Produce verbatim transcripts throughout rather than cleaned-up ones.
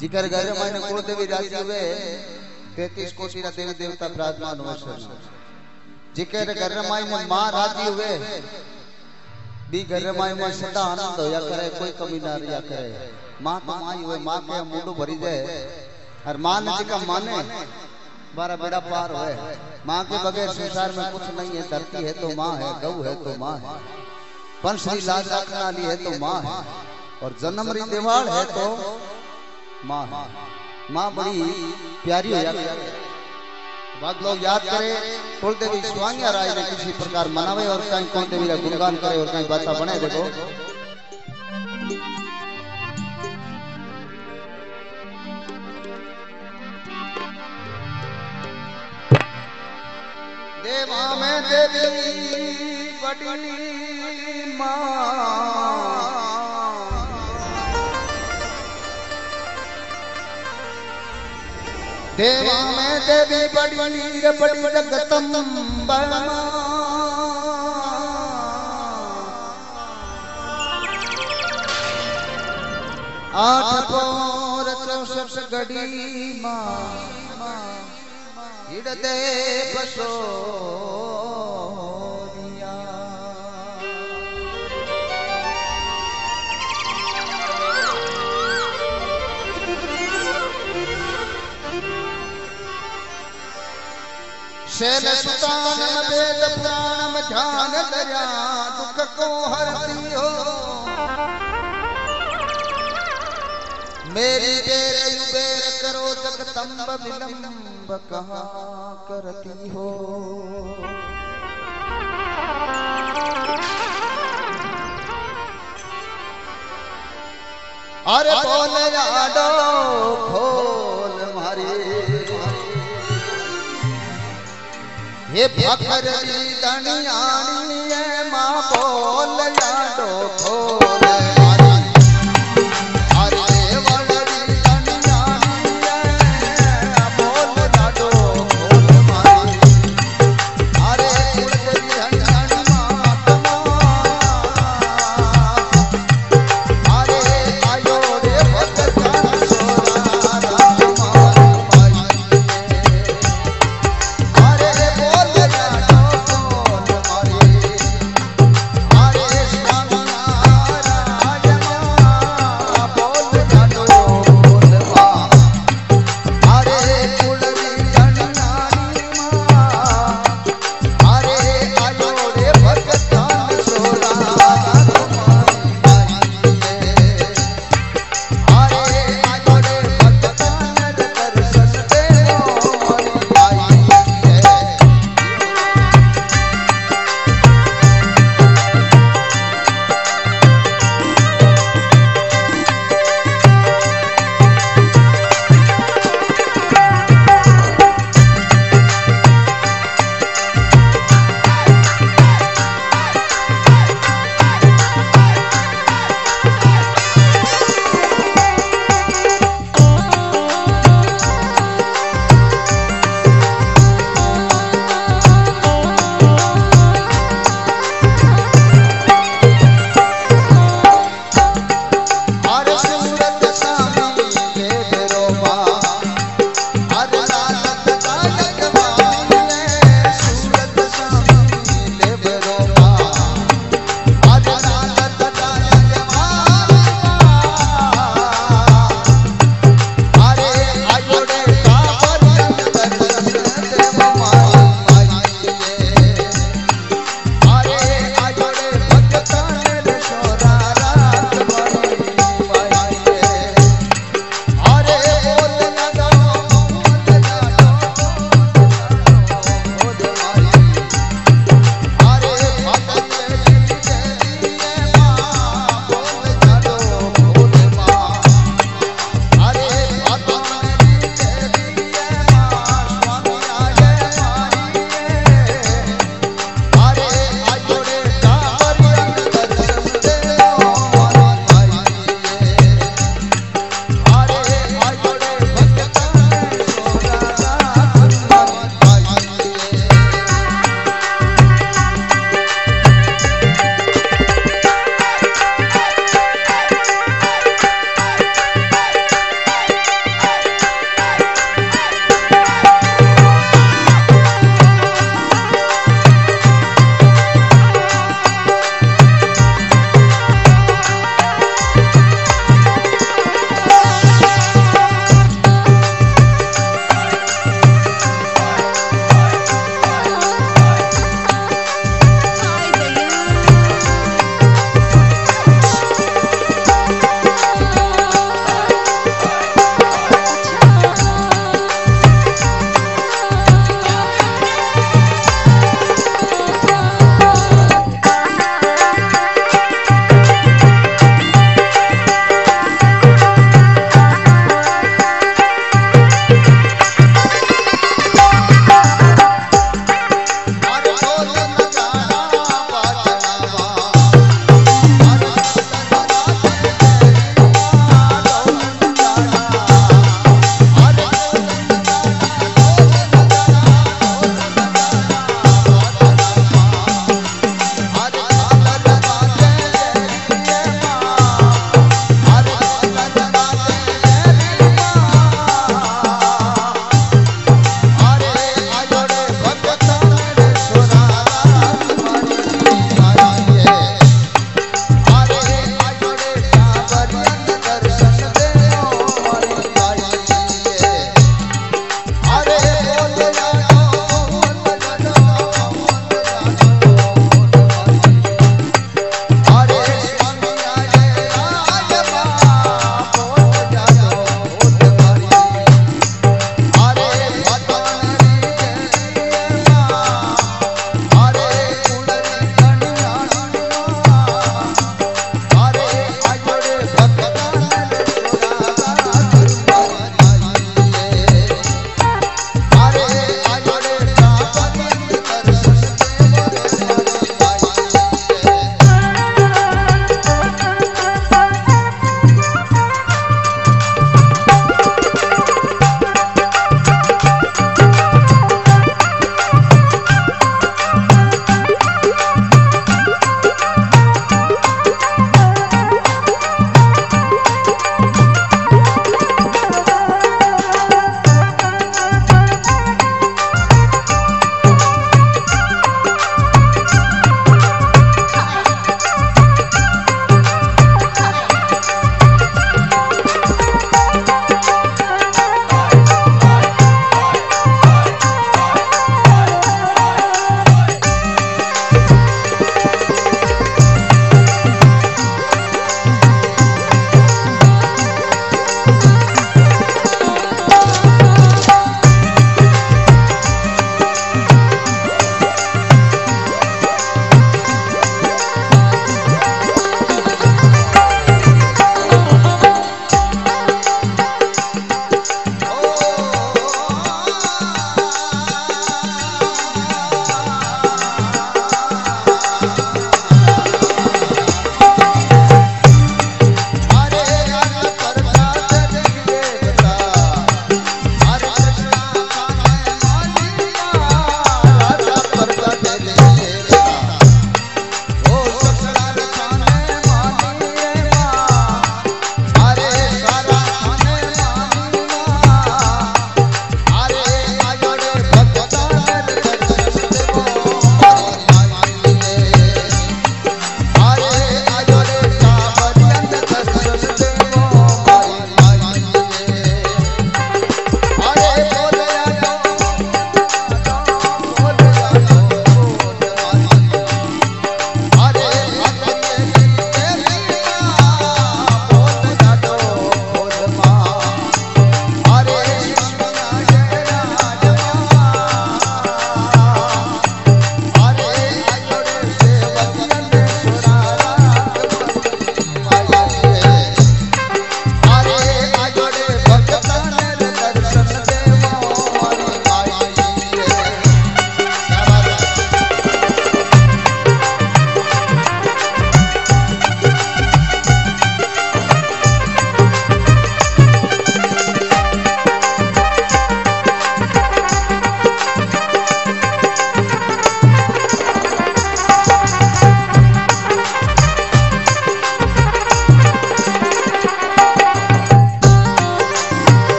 जिकर गरे माने कुलदेवी राजी हुए तैतीस कोटि ना देवी देवता प्रार्थमान हो सर। जिकर गरे माने मां राजी हुए दी गरे माने में सदा आनंद होया करे, कोई कमी ना रिया करे। मां तो माई हुए, मां के मुंडो भरी जाए और मां ने का माने बारा बेड़ा पार होए। मां के बगैर संसार में कुछ नहीं है। धरती है तो मां है, गऊ है तो मां है, पंच श्री लाज रखने वाली है तो मां है, और जन्म री देवाल है तो माँ है। माँ बड़ी प्यारी हो जाती है। बात लोग याद करें कुलदेवी स्वांगिया राय ने किसी प्रकार मनावे और कहीं कुलदेवी का गुणगान करे और कहीं बाता बने। देखो देवा में देवी बड़ी माँ देवा में देवी बड़ी बड़ी जगदम्बा आठ पौर चौसठ घड़ी माँ हिड़दे बसो शैल सुतान वेद पुराण में ध्यान दया दुख को हरती हो मेरी बेर बेर करो जगदम्ब विलंब कहा करती हो। अरे बोले आडो खोल मारी ये भक्कर दी दनियानी है माँ बोल लाडो खोल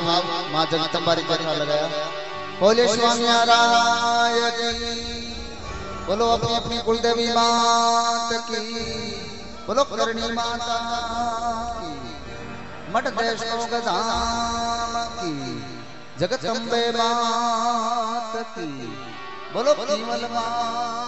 भाव माँ जगदम्बा का लगाया। बोले स्वामी नारायण, बोलो अपनी अपनी कुलदेवी माता की, बोलो करणी माता की, मठ देशों के धाम की, जगदम्बे माता की, बोलो केवल माँ